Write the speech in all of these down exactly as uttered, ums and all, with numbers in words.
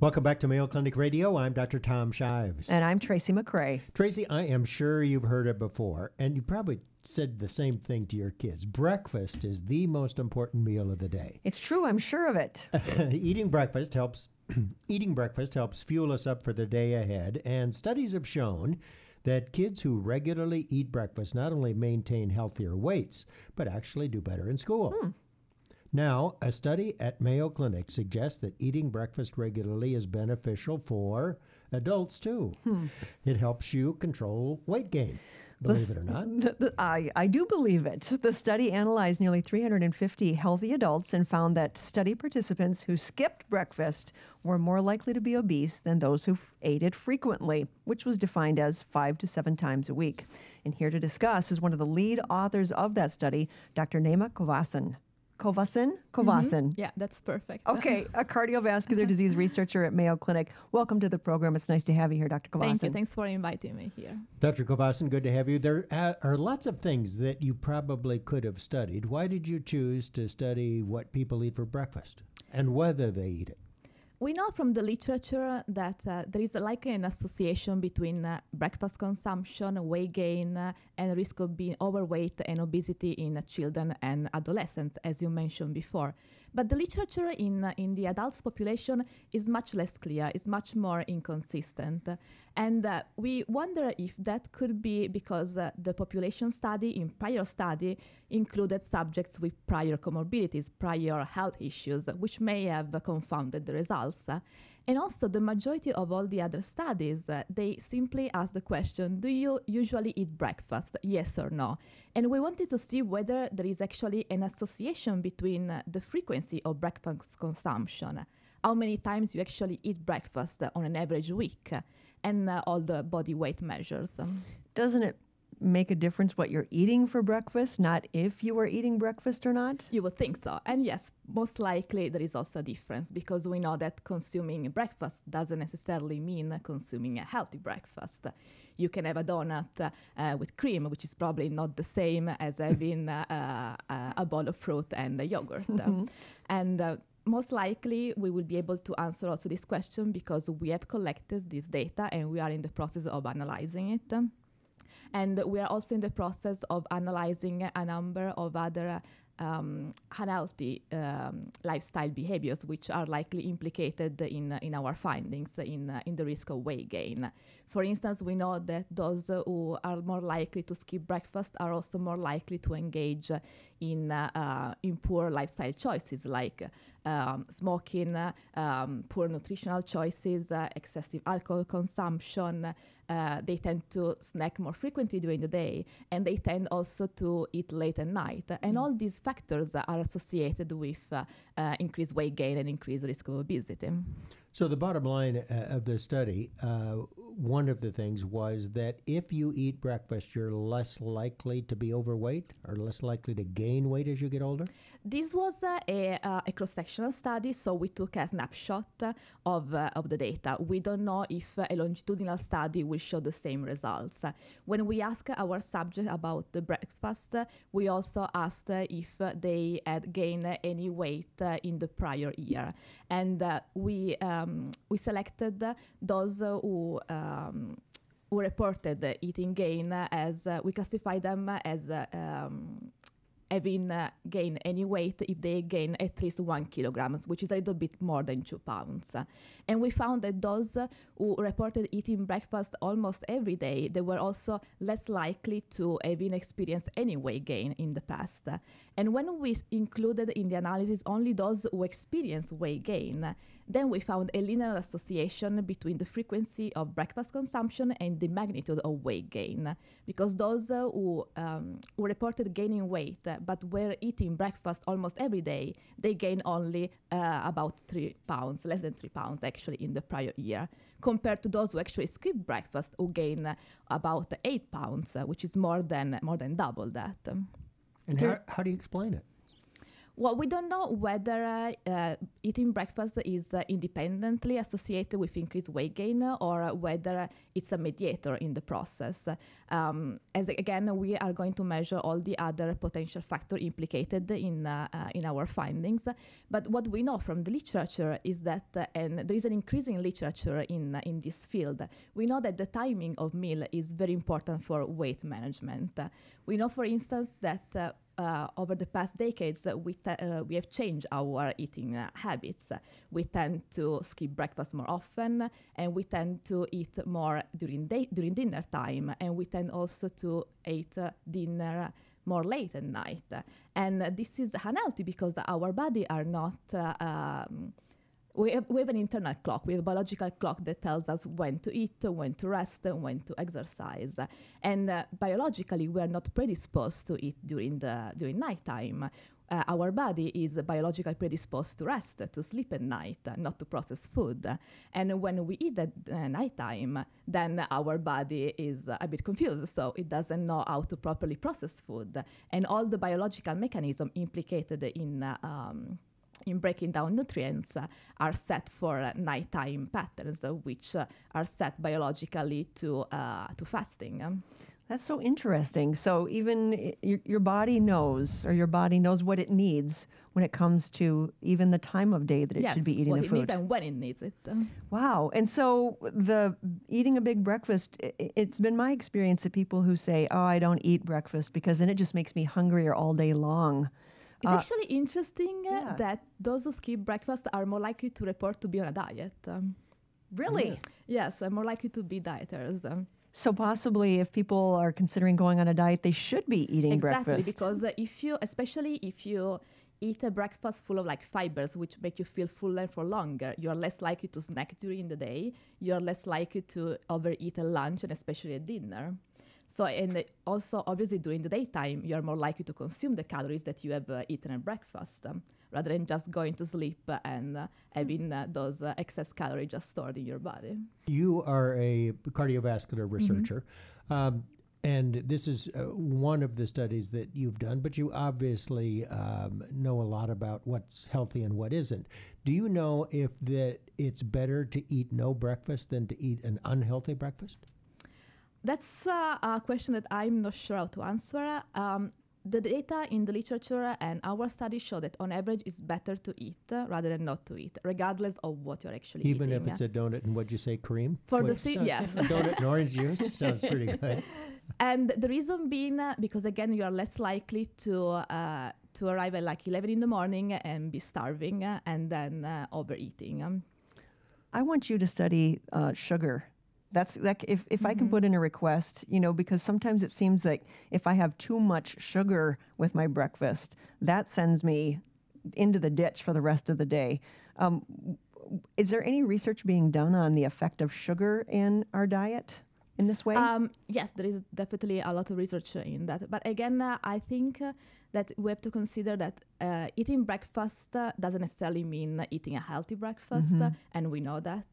Welcome back to Mayo Clinic Radio. I'm Doctor Tom Shives. And I'm Tracy McCrae. Tracy, I am sure you've heard it before, and you probably said the same thing to your kids. Breakfast is the most important meal of the day. It's true. I'm sure of it. Eating breakfast helps eating breakfast helps fuel us up for the day ahead, and studies have shown that kids who regularly eat breakfast not only maintain healthier weights, but actually do better in school. Hmm. Now, a study at Mayo Clinic suggests that eating breakfast regularly is beneficial for adults, too. Hmm. It helps you control weight gain, believe the, it or not. The, the, I, I do believe it. The study analyzed nearly three hundred fifty healthy adults and found that study participants who skipped breakfast were more likely to be obese than those who f- ate it frequently, which was defined as five to seven times a week. And here to discuss is one of the lead authors of that study, Doctor Naima Covassin. Covassin? Covassin. Mm-hmm. Yeah, that's perfect. Okay, a cardiovascular disease researcher at Mayo Clinic. Welcome to the program. It's nice to have you here, Doctor Covassin. Thank you. Thanks for inviting me here. Doctor Covassin, good to have you. There are lots of things that you probably could have studied. Why did you choose to study what people eat for breakfast and whether they eat it? We know from the literature that uh, there is uh, like an association between uh, breakfast consumption, weight gain, uh, and risk of being overweight and obesity in uh, children and adolescents, as you mentioned before. But the literature in uh, in the adults population is much less clear, it's much more inconsistent. And uh, we wonder if that could be because uh, the population study in prior study included subjects with prior comorbidities, prior health issues, which may have uh, confounded the results. Uh, and also the majority of all the other studies, uh, they simply ask the question, do you usually eat breakfast, yes or no? And we wanted to see whether there is actually an association between uh, the frequency of breakfast consumption, how many times you actually eat breakfast uh, on an average week, uh, and uh, all the body weight measures. Um. Doesn't it make a difference what you're eating for breakfast, not if you were eating breakfast or not? You would think so. And yes, most likely there is also a difference because we know that consuming breakfast doesn't necessarily mean consuming a healthy breakfast. You can have a donut uh, uh, with cream, which is probably not the same as having uh, uh, a bowl of fruit and a yogurt. Mm-hmm. And uh, most likely we will be able to answer also this question because we have collected this data and we are in the process of analyzing it. And we are also in the process of analyzing a number of other uh, um, unhealthy um, lifestyle behaviors, which are likely implicated in uh, in our findings in uh, in the risk of weight gain. For instance, we know that those uh, who are more likely to skip breakfast are also more likely to engage uh, in uh, uh, in poor lifestyle choices like uh, um, smoking, uh, um, poor nutritional choices, uh, excessive alcohol consumption. Uh, they tend to snack more frequently during the day, and they tend also to eat late at night. And all these factors are associated with uh, uh, increased weight gain and increased risk of obesity. So the bottom line uh, of the study, uh, one of the things was that if you eat breakfast, you're less likely to be overweight or less likely to gain weight as you get older? This was uh, a, uh, a cross-sectional study, so we took a snapshot uh, of, uh, of the data. We don't know if uh, a longitudinal study will show the same results. Uh, when we ask our subjects about the breakfast, uh, we also asked uh, if uh, they had gained uh, any weight uh, in the prior year. And uh, we um, we selected uh, those uh, who um, who reported uh, eating gain uh, as uh, we classify them as uh, um, having uh, gained any weight if they gain at least one kilogram, which is a little bit more than two pounds. Uh, and we found that those uh, who reported eating breakfast almost every day, they were also less likely to have experienced any weight gain in the past. Uh, and when we s- included in the analysis only those who experienced weight gain, uh, then we found a linear association between the frequency of breakfast consumption and the magnitude of weight gain, because those uh, who, um, who reported gaining weight uh, but were eating breakfast almost every day, they gained only uh, about three pounds, less than three pounds actually in the prior year, compared to those who actually skip breakfast who gain uh, about eight pounds, uh, which is more than more than double that. Um, and how, how do you explain it? Well, we don't know whether uh, uh, eating breakfast is uh, independently associated with increased weight gain uh, or uh, whether uh, it's a mediator in the process. Um, as again, we are going to measure all the other potential factors implicated in, uh, uh, in our findings. But what we know from the literature is that, uh, and there is an increasing literature in, uh, in this field, we know that the timing of meal is very important for weight management. Uh, we know, for instance, that uh, Uh, over the past decades, uh, we, uh, we have changed our eating uh, habits. Uh, we tend to skip breakfast more often, uh, and we tend to eat more during, day during dinner time, and we tend also to eat uh, dinner more late at night. Uh, and uh, this is unhealthy because our body are not... Uh, um, We have, we have an internal clock, we have a biological clock that tells us when to eat, when to rest, and when to exercise. And uh, biologically, we are not predisposed to eat during the during nighttime. Uh, our body is biologically predisposed to rest, to sleep at night, not to process food. And when we eat at uh, nighttime, then our body is a bit confused, so it doesn't know how to properly process food. And all the biological mechanisms implicated in uh, um, in breaking down nutrients uh, are set for uh, nighttime patterns, uh, which uh, are set biologically to uh, to fasting. Um, That's so interesting. So even your, your body knows, or your body knows what it needs when it comes to even the time of day that it yes, should be eating the food. Yes, what it needs and when it needs it. Um, wow. And so the eating a big breakfast, it, it's been my experience that people who say, oh, I don't eat breakfast because then it just makes me hungrier all day long. It's uh, actually interesting uh, yeah. that those who skip breakfast are more likely to report to be on a diet. Um, really? Mm. Yes, uh, more likely to be dieters. Um. So possibly if people are considering going on a diet, they should be eating exactly, breakfast. Exactly, because uh, if you, especially if you eat a breakfast full of like fibers, which make you feel fuller for longer, you're less likely to snack during the day, you're less likely to overeat at lunch and especially at dinner. So, and also, obviously, during the daytime, you're more likely to consume the calories that you have uh, eaten at breakfast, um, rather than just going to sleep uh, and uh, having uh, those uh, excess calories just stored in your body. You are a cardiovascular researcher, mm-hmm. um, and this is uh, one of the studies that you've done, but you obviously um, know a lot about what's healthy and what isn't. Do you know if that it's better to eat no breakfast than to eat an unhealthy breakfast? That's uh, a question that I'm not sure how to answer. Um, the data in the literature and our study show that on average it's better to eat uh, rather than not to eat, regardless of what you're actually Even eating. Even if it's a donut and what'd you say, cream? For Wait, the C, yes. A donut and orange juice sounds pretty good. And the reason being, uh, because again, you are less likely to uh, to arrive at like eleven in the morning and be starving uh, and then uh, overeating. Um, I want you to study uh, sugar. That's that. If, if mm-hmm. I can put in a request, you know, because sometimes it seems like if I have too much sugar with my breakfast, that sends me into the ditch for the rest of the day. Um, is there any research being done on the effect of sugar in our diet in this way? Um, yes, there is definitely a lot of research in that. But again, uh, I think uh, that we have to consider that uh, eating breakfast uh, doesn't necessarily mean eating a healthy breakfast, mm-hmm. uh, and we know that.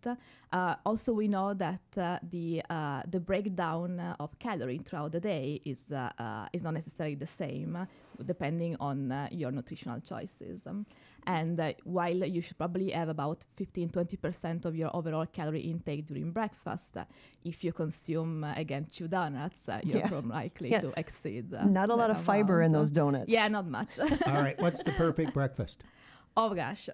Uh, also, we know that uh, the uh, the breakdown of calories throughout the day is uh, uh, is not necessarily the same, uh, depending on uh, your nutritional choices. Um, and uh, while you should probably have about fifteen to twenty percent of your overall calorie intake during breakfast, uh, if you consume uh, again two donuts, uh, you're yeah. probably likely yeah. to exceed. Uh, not a lot of amount. Fiber in those donuts. Yeah, not much. All right, what's the perfect breakfast? Oh, gosh.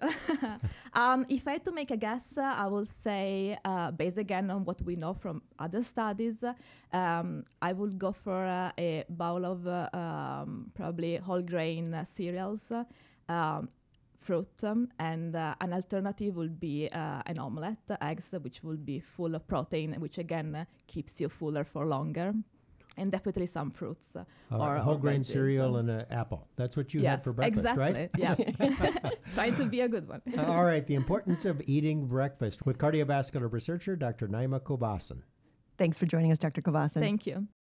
um, if I had to make a guess, uh, I will say, uh, based again on what we know from other studies, uh, um, I would go for uh, a bowl of uh, um, probably whole grain uh, cereals, uh, um, fruit, um, and uh, an alternative would be uh, an omelette, uh, eggs, uh, which will be full of protein, which again uh, keeps you fuller for longer. And definitely some fruits. Uh, uh, or whole or grain cereal and an apple. That's what you yes, had for breakfast, exactly. right? Yeah. Trying to be a good one. uh, all right. The importance of eating breakfast with cardiovascular researcher Doctor Naima Covassin. Thanks for joining us, Doctor Covassin. Thank you.